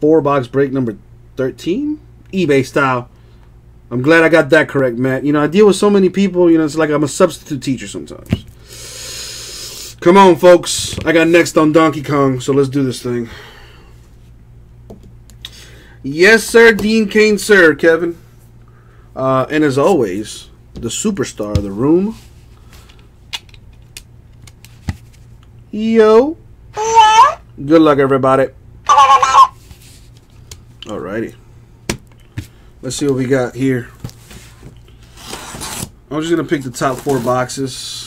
4-box break number 13, eBay style. I'm glad I got that correct, Matt. You know, I deal with so many people, you know, it's like I'm a substitute teacher sometimes. Come on, folks. I got next on Donkey Kong, so let's do this thing. Yes, sir, Dean Kane, sir, Kevin. And as always, the superstar of the room. Yo. Yeah. Good luck, everybody. Alrighty. Let's see what we got here. I'm just going to pick the top 4 boxes.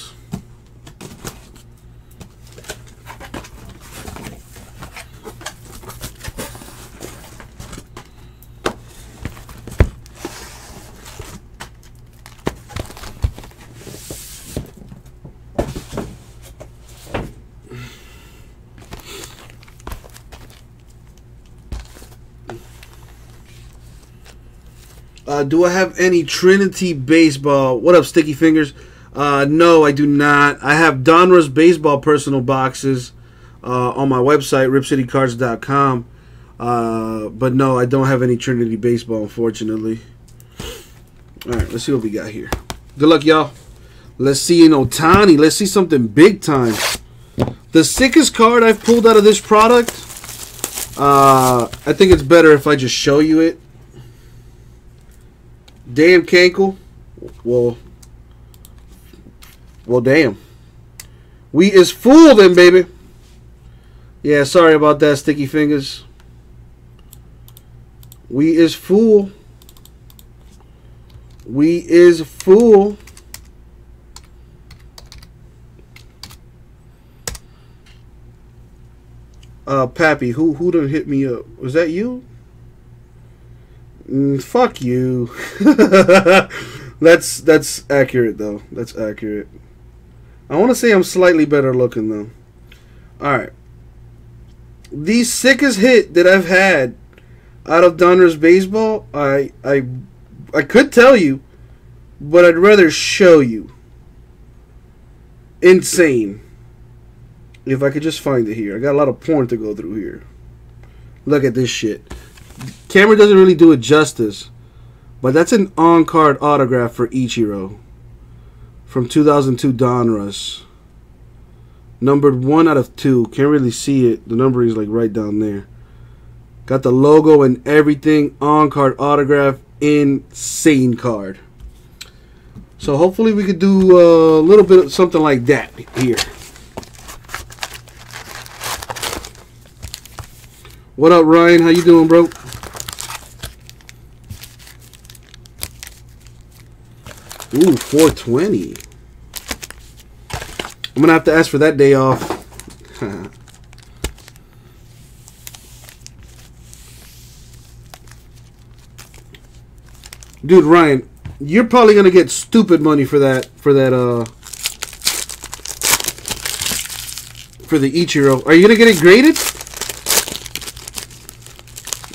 Do I have any Trinity Baseball? What up, Sticky Fingers? No, I do not. I have Donruss Baseball personal boxes on my website, ripcitycards.com. But no, I don't have any Trinity Baseball, unfortunately. All right, let's see what we got here. Good luck, y'all. Let's see an Ohtani. Let's see something big time. The sickest card I've pulled out of this product, I think it's better if I just show you it. Damn, Cankle. Well, damn. We is fooled them, baby. Yeah, sorry about that, Sticky Fingers. We is fool. We is fool. Pappy, who done hit me up? Was that you? Fuck you. that's accurate, though. That's accurate. I want to say I'm slightly better looking, though. Alright. The sickest hit that I've had out of Donruss Baseball, I could tell you, but I'd rather show you. Insane. If I could just find it here. I got a lot of porn to go through here. Look at this shit. Camera doesn't really do it justice, but that's an on-card autograph for Ichiro from 2002 Donruss. Numbered 1/2. Can't really see it. The number is like right down there. Got the logo and everything. On-card autograph. Insane card. So hopefully we could do a little bit of something like that here. What up, Ryan? How you doing, bro? Ooh, 420. I'm going to have to ask for that day off. Dude, Ryan, you're probably going to get stupid money for that, for the Ichiro. Are you going to get it graded?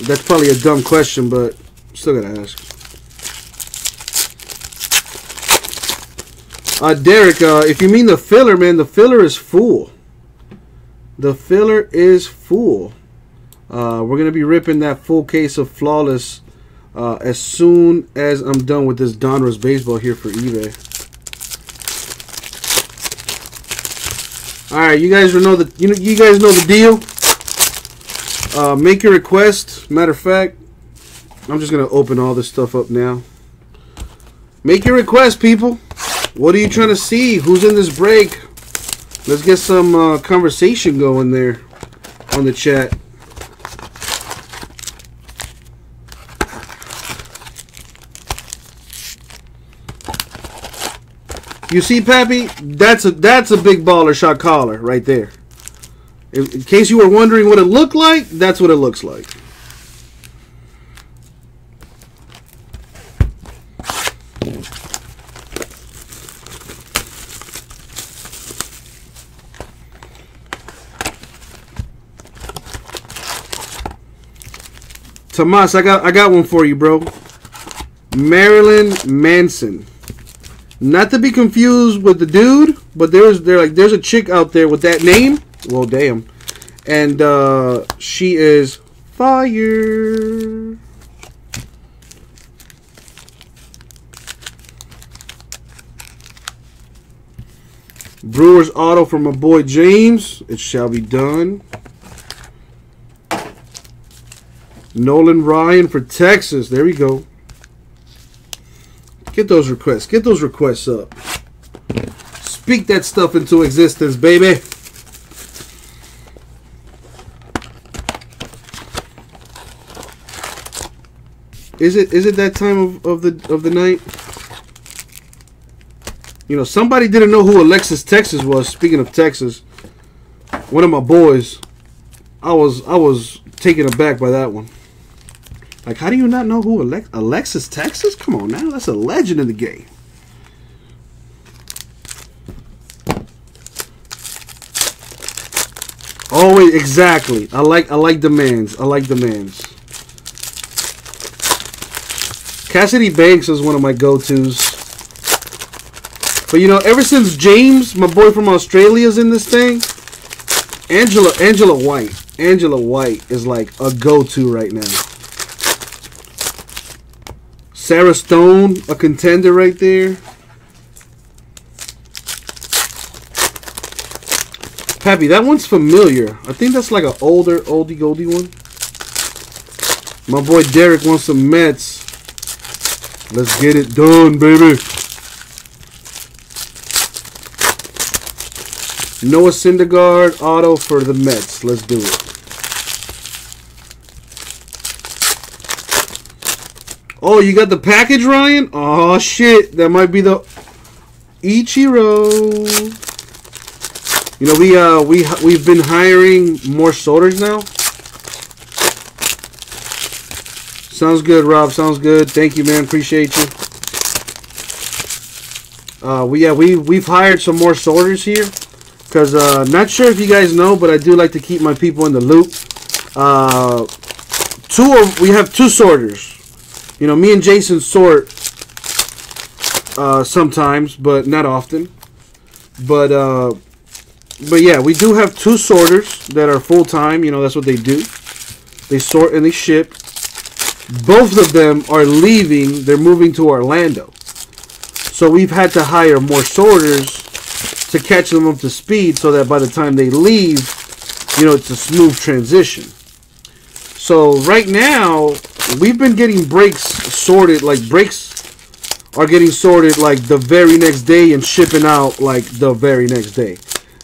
That's probably a dumb question, but I'm still going to ask. Derek, if you mean the filler, man, the filler is full. The filler is full. We're going to be ripping that full case of Flawless as soon as I'm done with this Donruss Baseball here for eBay. Alright, you guys know the you guys know the deal. Make your request. Matter of fact, I'm just going to open all this stuff up now. Make your request, people. What are you trying to see? Who's in this break? Let's get some conversation going there on the chat. You see, Pappy? That's a big baller shot caller right there. In case you were wondering what it looked like, that's what it looks like. Tomas, I got one for you, bro. Marilyn Manson. Not to be confused with the dude, but there's a chick out there with that name. Well, damn. And she is Fire. Brewers auto from my boy James. It shall be done. Nolan Ryan for Texas. There we go. Get those requests. Get those requests up. Speak that stuff into existence, baby. Is it that time of the night? You know, somebody didn't know who Alexis Texas was. Speaking of Texas, one of my boys, I was taken aback by that one. Like, how do you not know who Alexis Texas? Come on now, that's a legend in the game. Always, exactly. I like demands. I like demands. Cassidy Banks is one of my go-tos. But, you know, ever since James, my boy from Australia, is in this thing, Angela White is like a go-to right now. Sarah Stone, a contender right there. Pappy, that one's familiar. I think that's like an older, oldie goldie one. My boy Derek wants some Mets. Let's get it done, baby. Noah Syndergaard auto for the Mets. Let's do it. Oh, you got the package, Ryan? Oh, shit. That might be the Ichiro. You know, we've been hiring more sorters now. Sounds good, Rob. Sounds good. Thank you, man. Appreciate you. We've hired some more sorters here. Because not sure if you guys know, but I do like to keep my people in the loop. We have two sorters. You know, me and Jason sort sometimes, but not often. But yeah, we do have two sorters that are full-time. You know, that's what they do. They sort and they ship. Both of them are leaving. They're moving to Orlando. So we've had to hire more sorters to catch them up to speed so that by the time they leave, you know, it's a smooth transition. So right now, we've been getting breaks sorted, like breaks are getting sorted like the very next day and shipping out like the very next day.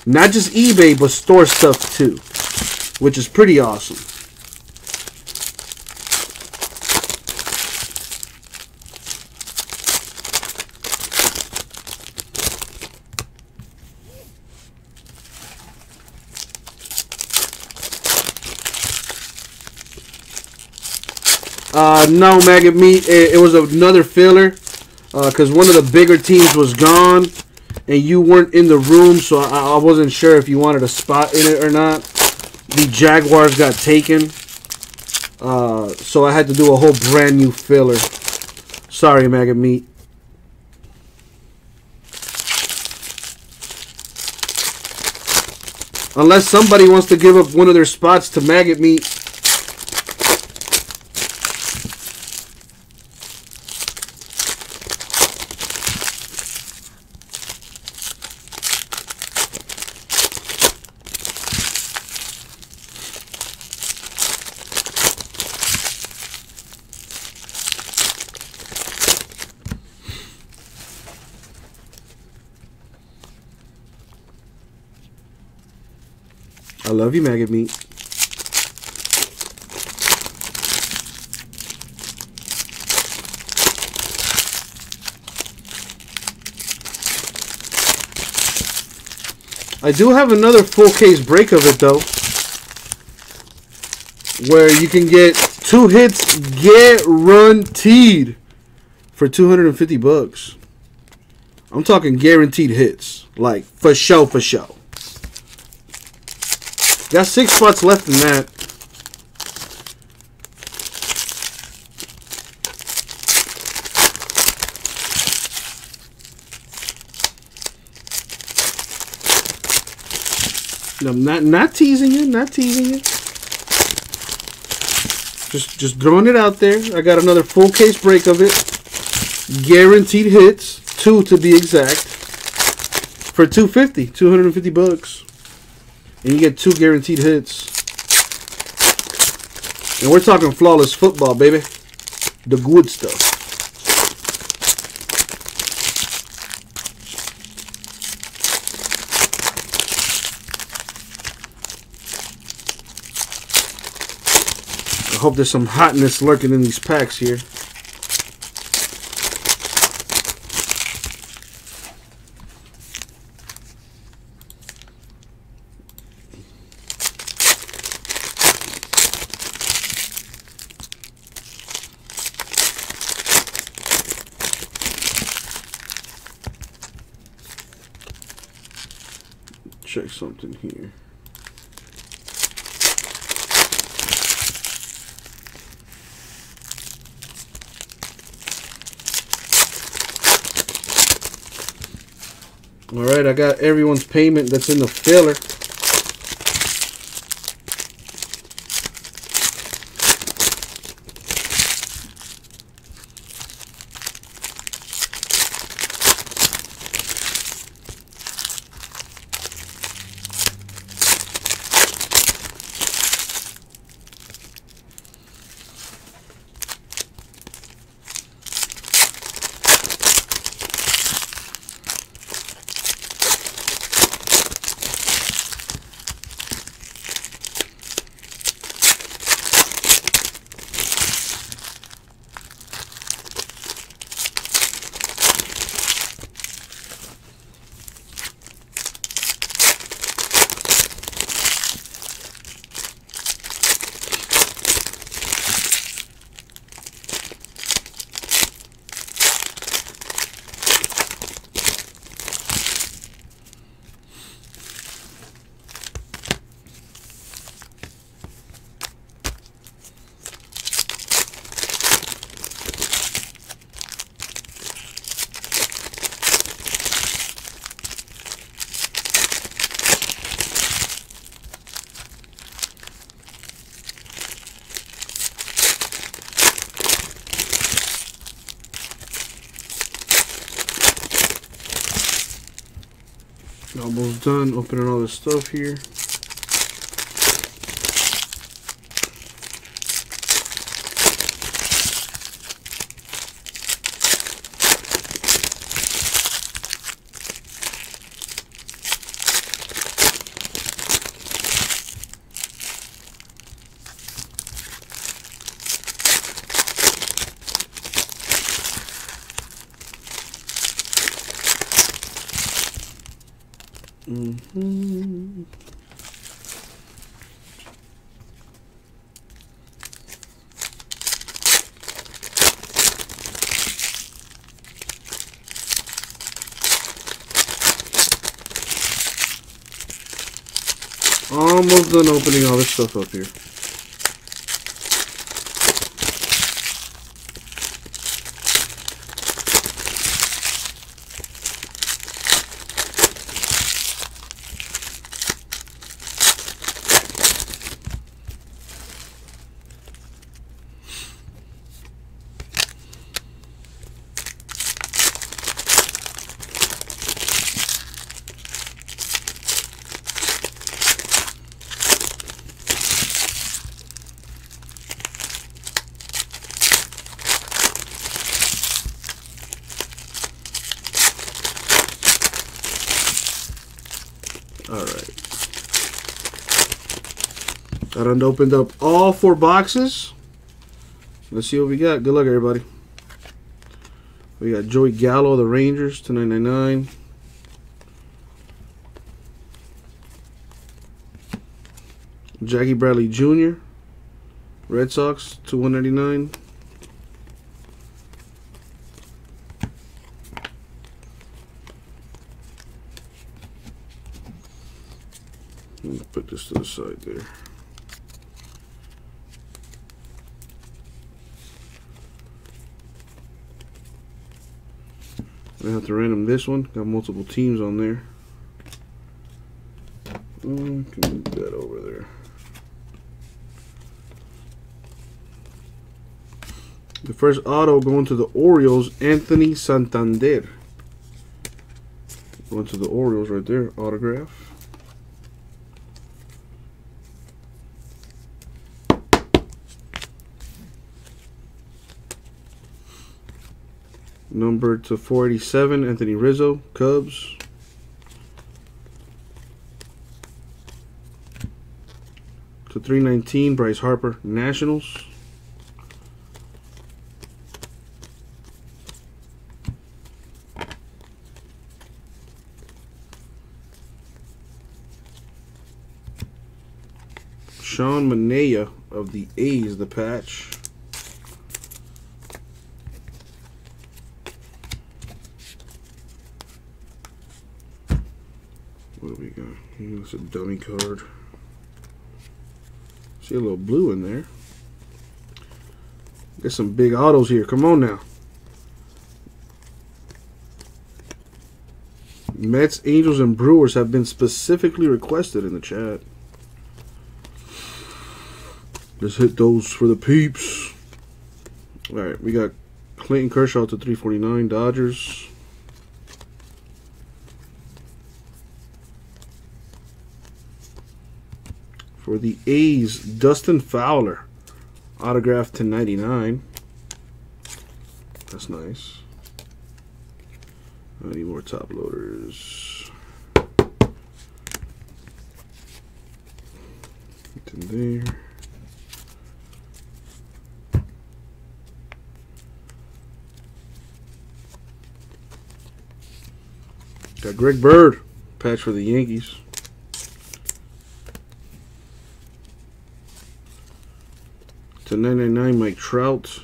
Not just eBay, but store stuff too, which is pretty awesome. No, Maggot Meat, it was another filler because one of the bigger teams was gone and you weren't in the room, so I wasn't sure if you wanted a spot in it or not. The Jaguars got taken, so I had to do a whole brand new filler. Sorry, Maggot Meat. Unless somebody wants to give up one of their spots to Maggot Meat. I love you, Maggot Meat. I do have another full case break of it, though, where you can get two hits guaranteed for $250. I'm talking guaranteed hits, like for show, for show. Got 6 spots left in that. And I'm not teasing you. Just throwing it out there. I got another full case break of it. Guaranteed hits, 2 to be exact, for $250, $250 bucks, and you get 2 guaranteed hits. And we're talking flawless football, baby. The good stuff. I hope there's some hotness lurking in these packs here. Check something here. All right, I got everyone's payment that's in the filler. Almost done opening all this stuff here. Almost done opening all this stuff up here. I done opened up all 4 boxes. Let's see what we got. Good luck, everybody. We got Joey Gallo, the Rangers, $2.99. Jackie Bradley Jr., Red Sox, $1.99. Let me put this to the side there. I have to random this one. Got multiple teams on there. Can move that over there. The first auto going to the Orioles, Anthony Santander. Going to the Orioles right there, autograph. Number to 487, Anthony Rizzo, Cubs. To 319, Bryce Harper, Nationals. Sean Manea of the A's, the patch. What do we got? That's a dummy card. See a little blue in there. Get some big autos here. Come on now. Mets, Angels, and Brewers have been specifically requested in the chat. Just hit those for the peeps. Alright, we got Clayton Kershaw to 349, Dodgers. For the A's, Dustin Fowler, autographed to 99. That's nice. I need more top loaders. Get in there. Got Greg Bird, patch for the Yankees. To 999, Mike Trout,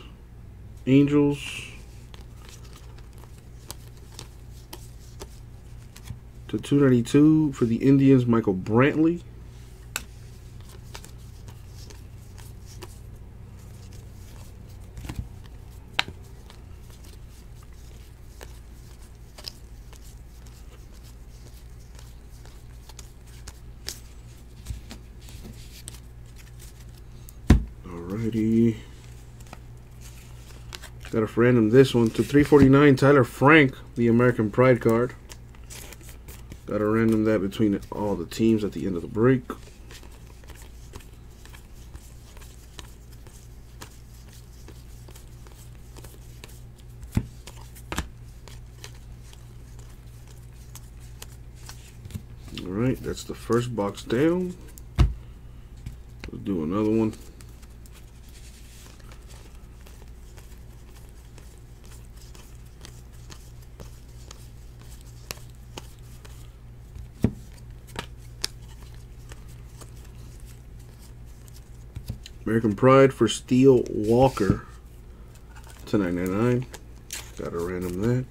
Angels. To 292 for the Indians, Michael Brantley. Got a random this one to 349, Tyler Frank, the American Pride card. Got a random that between all the teams at the end of the break. All right, that's the first box down. Let's do another one. American Pride for Steele Walker to 999. Got a random that.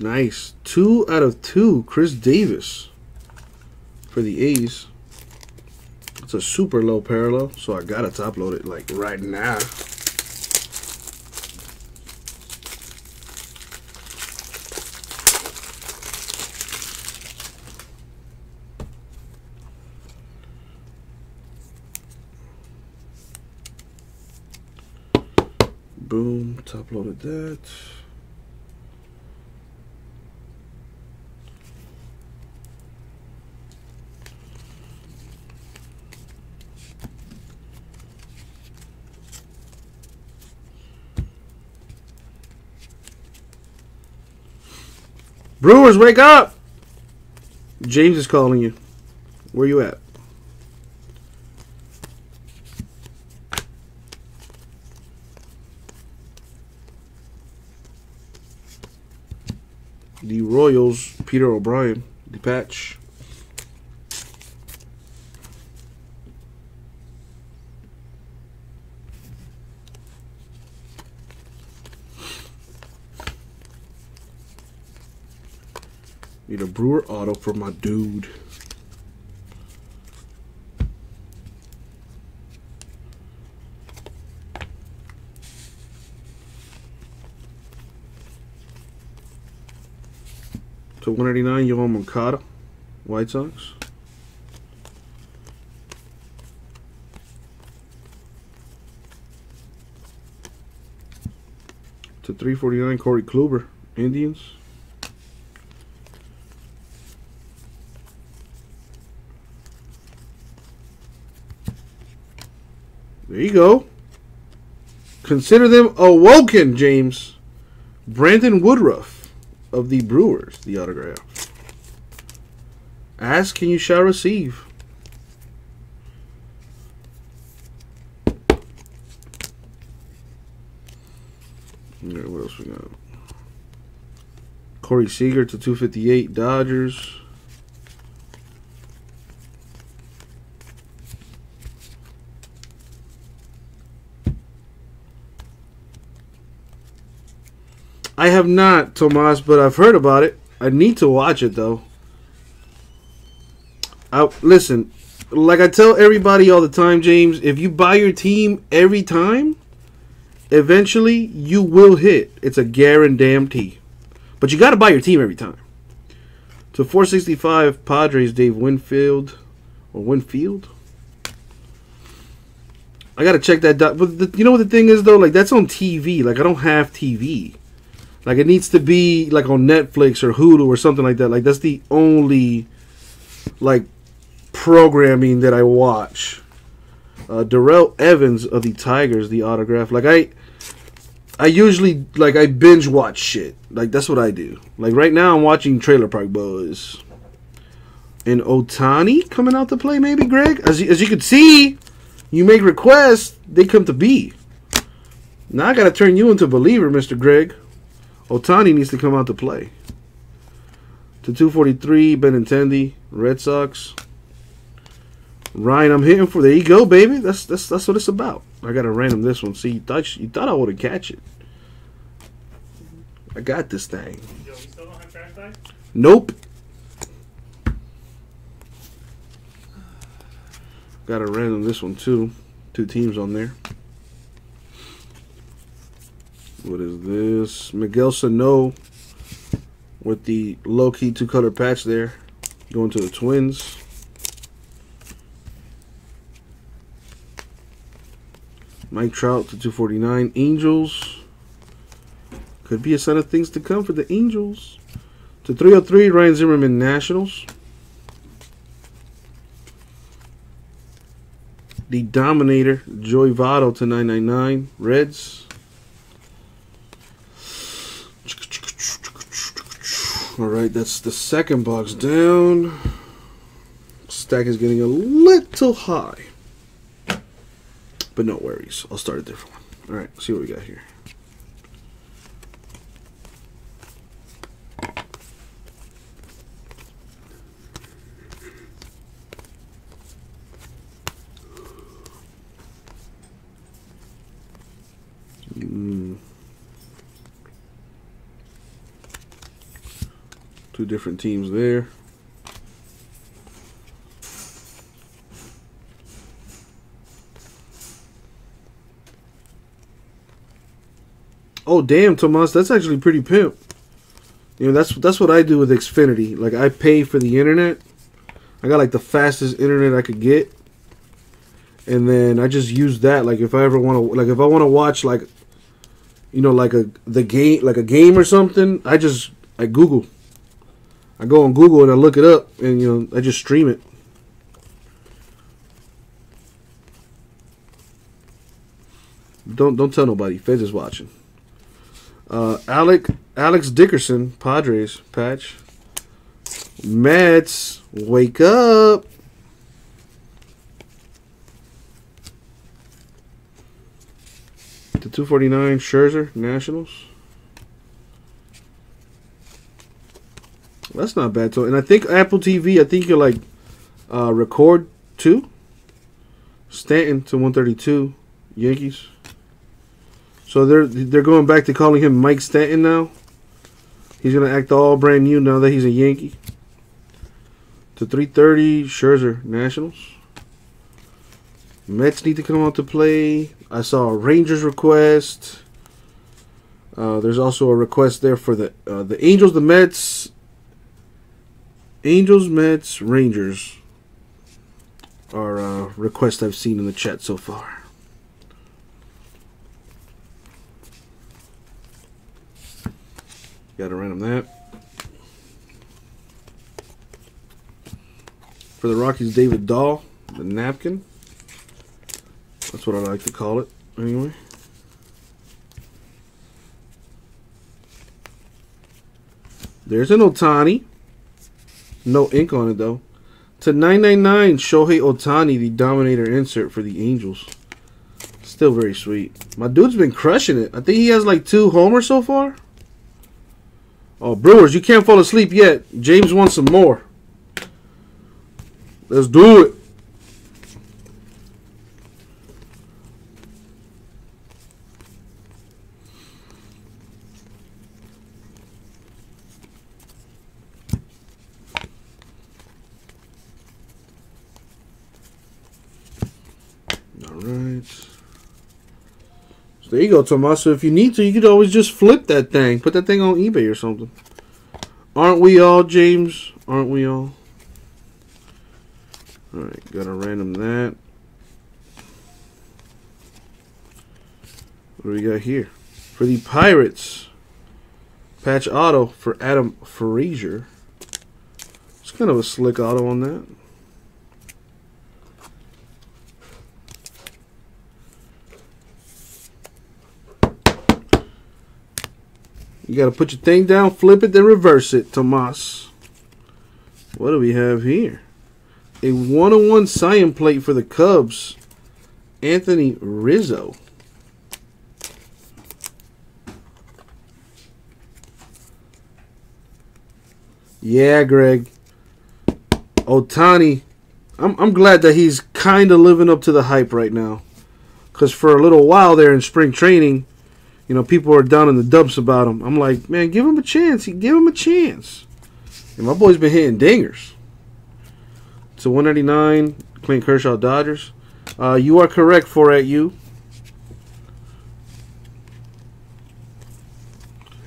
Nice. 2 out of 2. Chris Davis for the A's. It's a super low parallel, so I gotta top load it like right now. Boom, top loaded that. Brewers, wake up! James is calling you. Where you at? The Royals, Peter O'Brien, the patch. Need a Brewer auto for my dude. /189, Yoel Moncada, White Sox. /349, Corey Kluber, Indians. There you go. Consider them awoken, James. Brandon Woodruff of the Brewers, the autograph. Ask and you shall receive. Alright, what else we got? Corey Seager /258, Dodgers. I have not, Tomas, but I've heard about it. I need to watch it, though. Listen, like I tell everybody all the time, James, if you buy your team every time, eventually you will hit. It's a guarantee. But you got to buy your team every time. /465, Padres, Dave Winfield. Or Winfield? I got to check that. But you know what the thing is, though? Like, that's on TV. Like, I don't have TV. Like, it needs to be, like, on Netflix or Hulu or something like that. Like, that's the only, like, programming that I watch. Darrell Evans of the Tigers, the autograph. Like, I usually, like, I binge watch shit. Like, that's what I do. Like, right now I'm watching Trailer Park Boys. And Ohtani coming out to play, maybe, Greg? As you can see, you make requests, they come to be. Now I got to turn you into a believer, Mr. Greg. Ohtani needs to come out to play. /243, Benintendi, Red Sox. Ryan, I'm hitting for. There you go, baby. That's what it's about. I gotta random this one. See, you thought I would've catch it. I got this thing. Yo, we still don't have trash bags? Nope. Gotta random this one too. Two teams on there. What is this? Miguel Sano with the low-key two-color patch there. Going to the Twins. Mike Trout /249. Angels. Could be a sign of things to come for the Angels. /303, Ryan Zimmerman, Nationals. The Dominator, Joey Votto /999, Reds. Alright, that's the second box down. Stack is getting a little high. But no worries. I'll start a different one. Alright, see what we got here. Two different teams there. Oh damn, Tomas, that's actually pretty pimp. You know, that's what I do with Xfinity. Like, I pay for the internet. I got like the fastest internet I could get, and then I just use that. Like, if I ever want to, like, if I want to watch, like, you know, like a game or something, I Google. I go on Google and I look it up, and, you know, I just stream it. Don't tell nobody. Fez is watching. Alex Dickerson, Padres patch. Mets, wake up. /249, Scherzer, Nationals. That's not bad, though. And I think Apple TV, I think you like record too. Stanton /132, Yankees. So they're going back to calling him Mike Stanton now. He's gonna act all brand new now that he's a Yankee. /330, Scherzer, Nationals. Mets need to come out to play. I saw a Rangers request. There's also a request there for the Angels, the Mets. Angels, Mets, Rangers are requests I've seen in the chat so far. Got to random that. For the Rockies, David Dahl, the napkin. That's what I like to call it, anyway. There's an Ohtani. No ink on it, though. To 999, Shohei Ohtani, the Dominator insert for the Angels. Still very sweet. My dude's been crushing it. I think he has like 2 homers so far. Oh, Brewers, you can't fall asleep yet. James wants some more. Let's do it. There you go, Tommaso. If you need to, you could always just flip that thing. Put that thing on eBay or something. Aren't we all, James? Aren't we all? Alright, gotta random that. What do we got here? For the Pirates, patch auto for Adam Frazier. It's kind of a slick auto on that. You got to put your thing down, flip it, then reverse it, Tomas. What do we have here? A 101 Cyan plate for the Cubs, Anthony Rizzo. Yeah, Greg. Ohtani. I'm glad that he's kind of living up to the hype right now. Because for a little while there in spring training, you know, people are down in the dumps about him. I'm like, man, give him a chance. Give him a chance. And my boy's been hitting dingers. So 199, Clint Kershaw, Dodgers. You are correct, 4@you.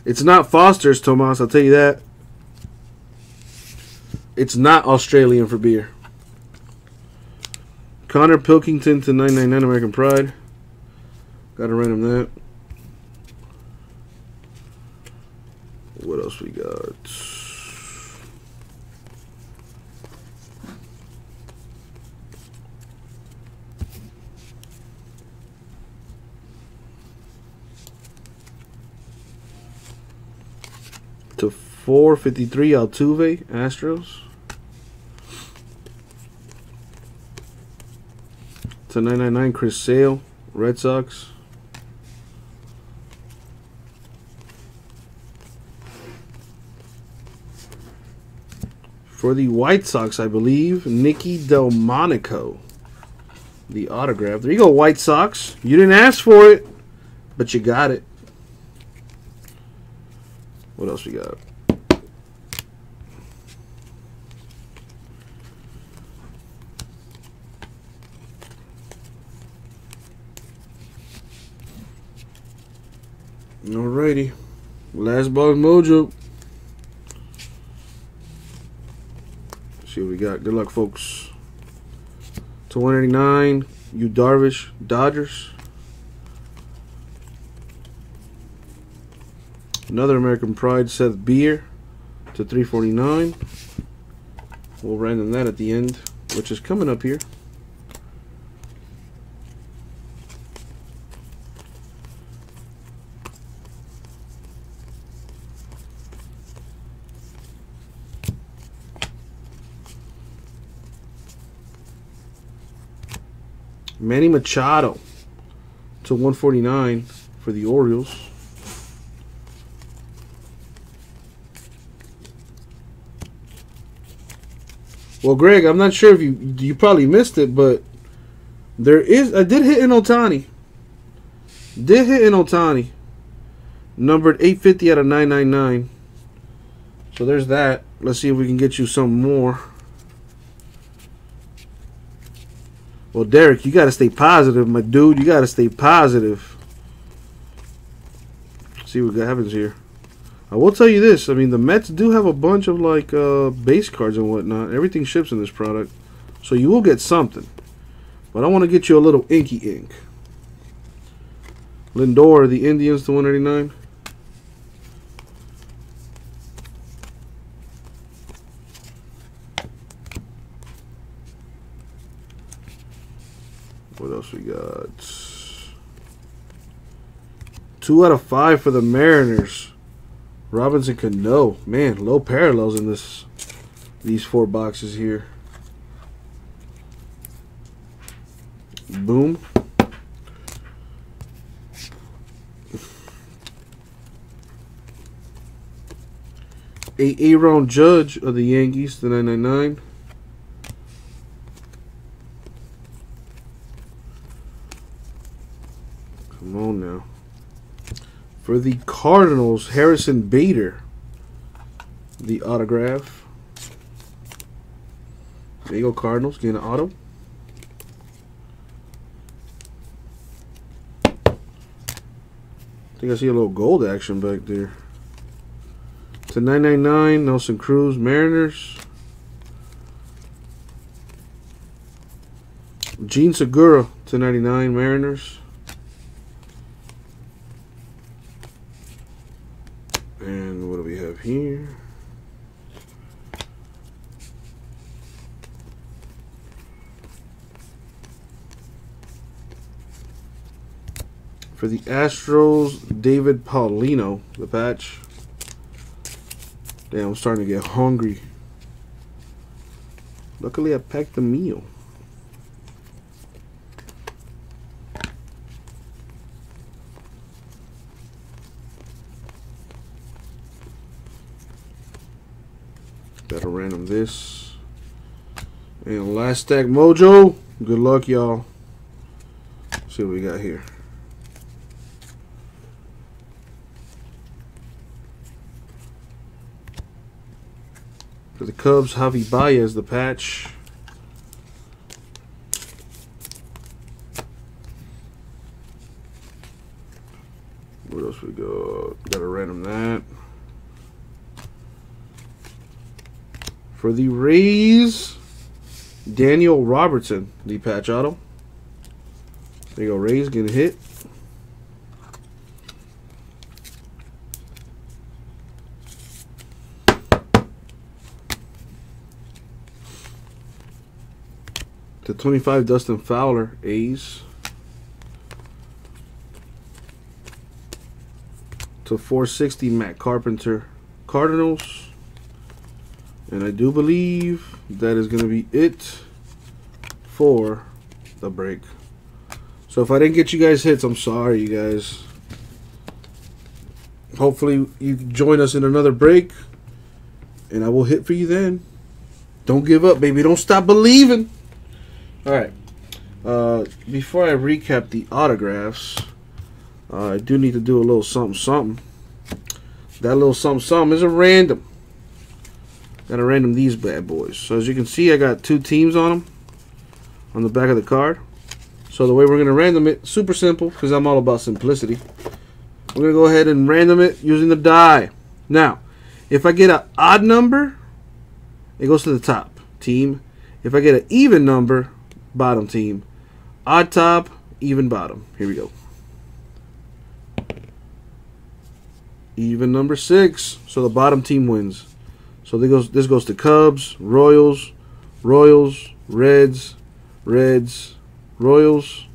It's not Foster's, Tomas, I'll tell you that. It's not Australian for beer. Connor Pilkington to 999, American Pride. Got to random that. What else we got? To 453, Altuve, Astros. To 999, Chris Sale, Red Sox. For the White Sox, I believe, Nicky Delmonico, the autograph. There you go, White Sox. You didn't ask for it, but you got it. What else we got? Alrighty. Last box mojo. See what we got. Good luck, folks. To 189, Yu Darvish, Dodgers. Another American Pride, Seth Beer. To 349. We'll random that at the end, which is coming up here. Manny Machado to 149 for the Orioles. Well, Greg, I'm not sure if you probably missed it, but there is I did hit an Ohtani, numbered 850 out of 999. So there's that. Let's see if we can get you some more. Well, Derek, you got to stay positive, my dude. You got to stay positive. Let's see what happens here. I will tell you this. I mean, the Mets do have a bunch of, like, base cards and whatnot. Everything ships in this product. So you will get something. But I want to get you a little inky ink. Lindor, the Indians, to 189. What else we got? 2 out of 5 for the Mariners. Robinson Cano. Man, low parallels in these 4 boxes here. Boom. Aaron Judge of the Yankees, the 999. Come on now. For the Cardinals, Harrison Bader, the autograph. There you go, Cardinals, getting an auto. I think I see a little gold action back there. To 999, Nelson Cruz, Mariners. Gene Segura, to 99, Mariners. And what do we have here? For the Astros, David Paulino, the patch. Damn, I'm starting to get hungry. Luckily, I packed a meal. Got a random this. And last stack mojo. Good luck, y'all. See what we got here. For the Cubs, Javi Baez, the patch. What else we got? Gotta random that. For the Rays, Daniel Robertson, the patch auto. There you go, Rays getting hit. To 25, Dustin Fowler, A's. To 460, Matt Carpenter, Cardinals. And I do believe that is going to be it for the break. So if I didn't get you guys hits, I'm sorry, you guys. Hopefully you can join us in another break, and I will hit for you then. Don't give up, baby. Don't stop believing. All right, before I recap the autographs, I do need to do a little something-something. That little something-something is a random. Got to random these bad boys. So as you can see, I got 2 teams on them on the back of the card. So the way we're going to random it, super simple, because I'm all about simplicity. We're going to go ahead and random it using the die. Now, if I get an odd number, it goes to the top team. If I get an even number, bottom team. Odd top, even bottom. Here we go. Even number 6. So the bottom team wins. So this goes to Cubs, Royals, Royals, Reds, Reds, Royals,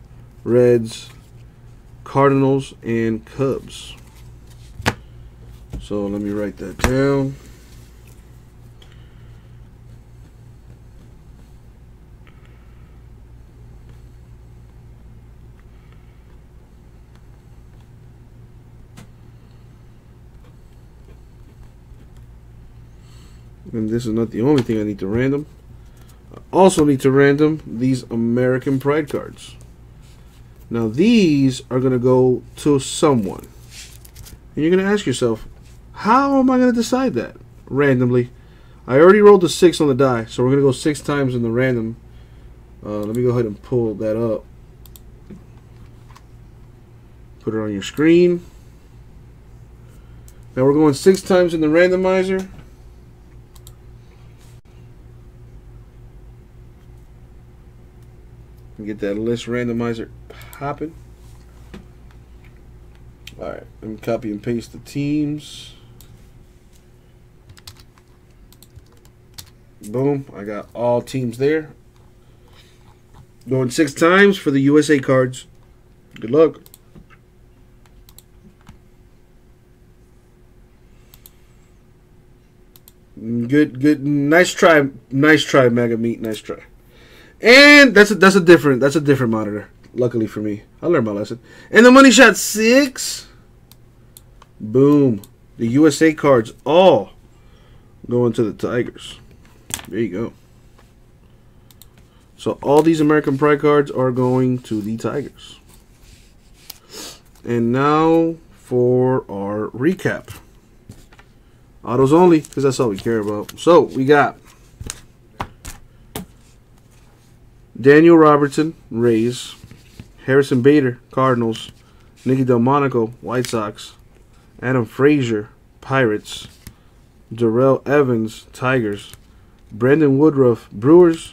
Reds, Cardinals, and Cubs. So let me write that down. And this is not the only thing I need to random. I also need to random these American Pride cards. Now these are going to go to someone. And you're going to ask yourself, how am I going to decide that randomly? I already rolled a 6 on the die, so we're going to go 6 times in the random. Let me go ahead and pull that up. Put it on your screen. Now we're going 6 times in the randomizer. Get that list randomizer popping. Alright, let me copy and paste the teams. Boom, I got all teams there. Going 6 times for the USA cards. Good luck. Good, nice try, Mega Meat, nice try. And that's a different monitor. Luckily for me, I learned my lesson. And the money shot 6. Boom. The USA cards all going to the Tigers. There you go. So all these American Pride cards are going to the Tigers. And now for our recap. Autos only, because that's all we care about. So we got Daniel Robertson, Rays. Harrison Bader, Cardinals. Nicky Delmonico, White Sox. Adam Frazier, Pirates. Darrell Evans, Tigers. Brandon Woodruff, Brewers.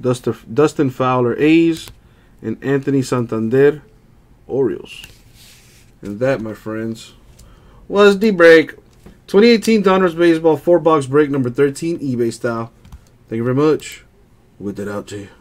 Dustin Fowler, A's. And Anthony Santander, Orioles. And that, my friends, was the break. 2018 Donruss Baseball 4-box break number 13, eBay style. Thank you very much. With that out to you.